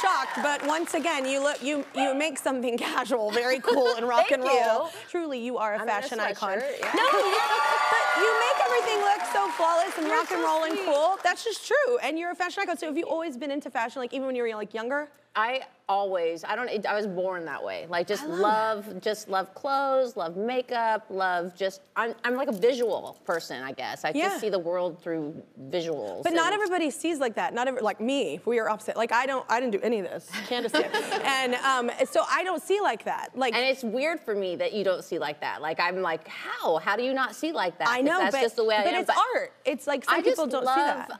shocked, but once again, you look, you make something casual very cool and rock and roll. Truly, you are a fashion icon. Yeah. No, but you make everything look so flawless and rock and roll and cool. That's just true. And you're a fashion icon. So have you always been into fashion, like even when you were like younger? I was born that way. Like just love clothes, love makeup, love just, I'm like a visual person, I guess. I just see the world through visuals. But not everybody sees like that. Not every, like me, we are opposite. Like I didn't do any of this. Candace did. And so I don't see like that. Like, and it's weird for me that you don't see like that. Like I'm like, how do you not see like that? I know, that's just the way I am. But it's art. It's like some people don't see that.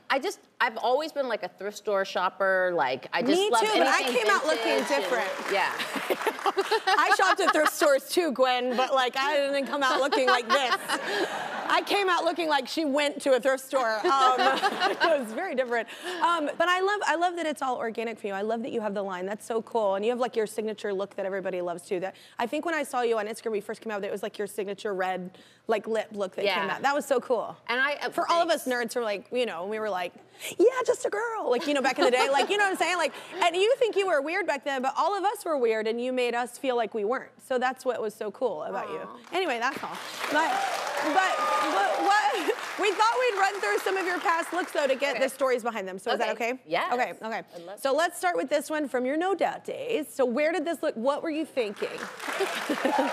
I've always been like a thrift store shopper. Like I just love anything. Me too, but I came out looking different. Yeah. I shopped at thrift stores too, Gwen, but like I didn't come out looking like this. I came out looking like she went to a thrift store. It was very different. But I love that it's all organic for you. I love that you have the line. That's so cool. And you have like your signature look that everybody loves too. That I think when I saw you on Instagram, when you first came out, it was like your signature red like lip look that came out. That was so cool. And for all of us nerds who are like, you know, we were like, yeah, just a girl. Like, you know, back in the day, like, you know what I'm saying? Like, and you think you were weird back then, but all of us were weird and you made us feel like we weren't. So that's what was so cool about you. Anyway, that's all. But we thought we'd run through some of your past looks though to get the stories behind them. So is that okay? Yeah. Okay, okay. So let's start with this one from your No Doubt days. So where did this look? What were you thinking? It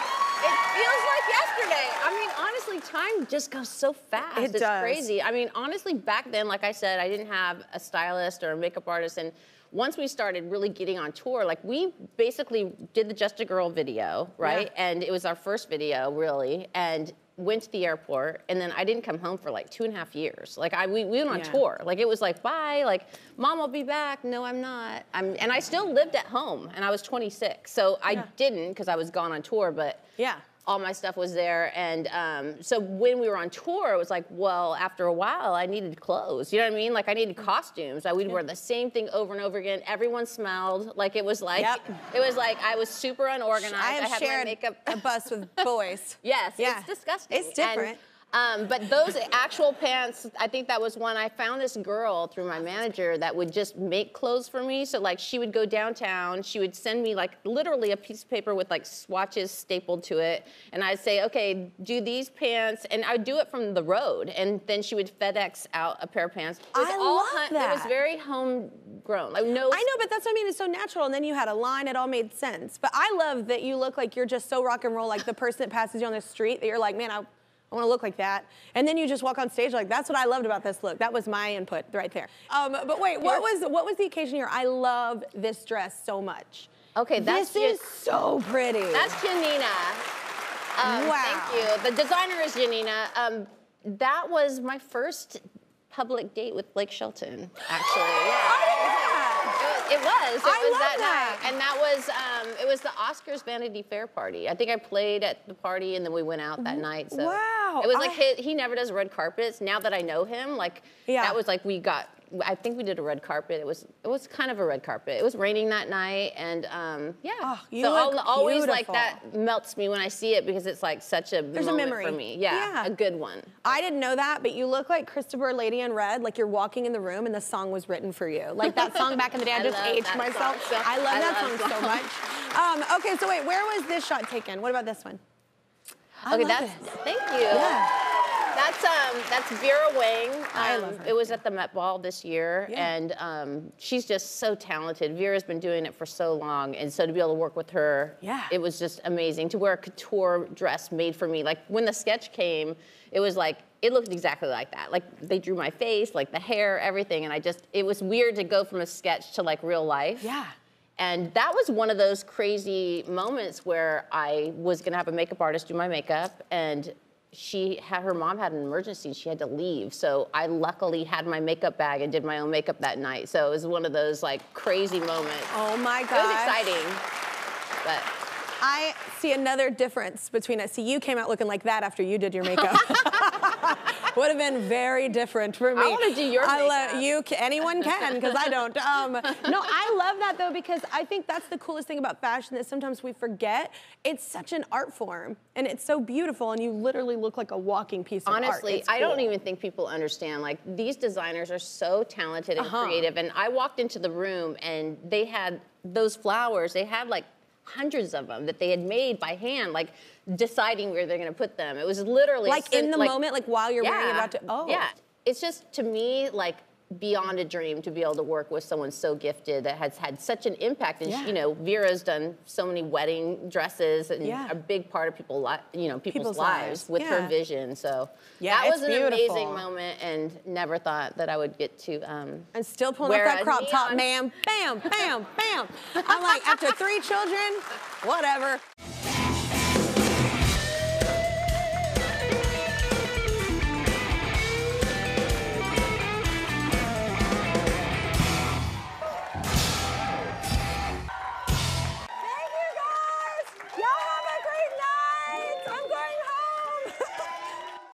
feels like yesterday. I mean, honestly, time just goes so fast. It does. It's crazy. I mean, honestly, back then, like I said, I didn't have a stylist or a makeup artist. And once we started really getting on tour, like we basically did the Just a Girl video, right? Yeah. And it was our first video, really. And went to the airport, and then I didn't come home for like 2.5 years. Like we went on tour. Like it was like, bye, like mom, I'll be back. No, I'm not. And I still lived at home, and I was 26, so I didn't because I was gone on tour. But all my stuff was there, and so when we were on tour, it was like, well, after a while, I needed clothes. You know what I mean? Like I needed costumes. I would wear the same thing over and over again. Everyone smelled. Like it was like it was like I was super unorganized. I had shared my makeup a bus with boys. It's disgusting. It's different. And, but those actual pants, I think that was one. I found this girl through my manager that would just make clothes for me. So like she would go downtown, she would send me like literally a piece of paper with like swatches stapled to it. And I'd say, okay, do these pants. And I'd do it from the road. And then she would FedEx out a pair of pants. I love that. It was very homegrown. Like no. I know, but that's what I mean. It's so natural. And then you had a line, it all made sense. But I love that you look like you're just so rock and roll, like the person that passes you on the street that you're like, man, I want to look like that. And then you just walk on stage like, that's what I loved about this look. That was my input right there. But wait, what was the occasion here? I love this dress so much. Okay, this is so pretty. That's Janina. Wow. Thank you. The designer is Janina. That was my first public date with Blake Shelton, actually. It was that night. And that was, it was the Oscars Vanity Fair party. I think I played at the party and then we went out that night, so. Wow. It was like, he never does red carpets. Now that I know him, like, that was like, I think we did a red carpet. It was kind of a red carpet. It was raining that night, and so always like that melts me when I see it because it's like such a moment for me. Yeah, a good one. I didn't know that, but you look like Christopher Lady in Red. Like you're walking in the room, and the song was written for you. Like that song back in the day. I just aged myself. I love that song so much. Okay, so wait, where was this shot taken? What about this one? Okay, thank you. Yeah. That's Vera Wang. I love her. It was at the Met Ball this year, and she's just so talented. Vera's been doing it for so long, and so to be able to work with her, it was just amazing. To wear a couture dress made for me, like when the sketch came, it was like, it looked exactly like that. Like they drew my face, like the hair, everything, and it was weird to go from a sketch to like real life. Yeah. And that was one of those crazy moments where I was gonna have a makeup artist do my makeup, and her mom had an emergency, she had to leave. So I luckily had my makeup bag and did my own makeup that night. So it was one of those like crazy moments. Oh my God. It was exciting, but. I see another difference between us. See, you came out looking like that after you did your makeup. Would have been very different for me. I want to do your makeup. Anyone can, because I don't. No, I love that though, because I think that's the coolest thing about fashion that sometimes we forget. It's such an art form, and it's so beautiful, and you literally look like a walking piece of art. Honestly, I don't even think people understand. Like, these designers are so talented and creative, and I walked into the room, and they had those flowers. They had like hundreds of them that they had made by hand, like deciding where they're gonna put them. It was literally like in the moment, like while you're wearing about to. Oh, yeah. It's just, to me, like beyond a dream to be able to work with someone so gifted that has had such an impact. And you know, Vera's done so many wedding dresses and a big part of people's lives with her vision. So that was an amazing moment, and never thought that I would get to. And still pulling up that crop top, ma'am. Bam, bam, bam. I'm like, after 3 children, whatever.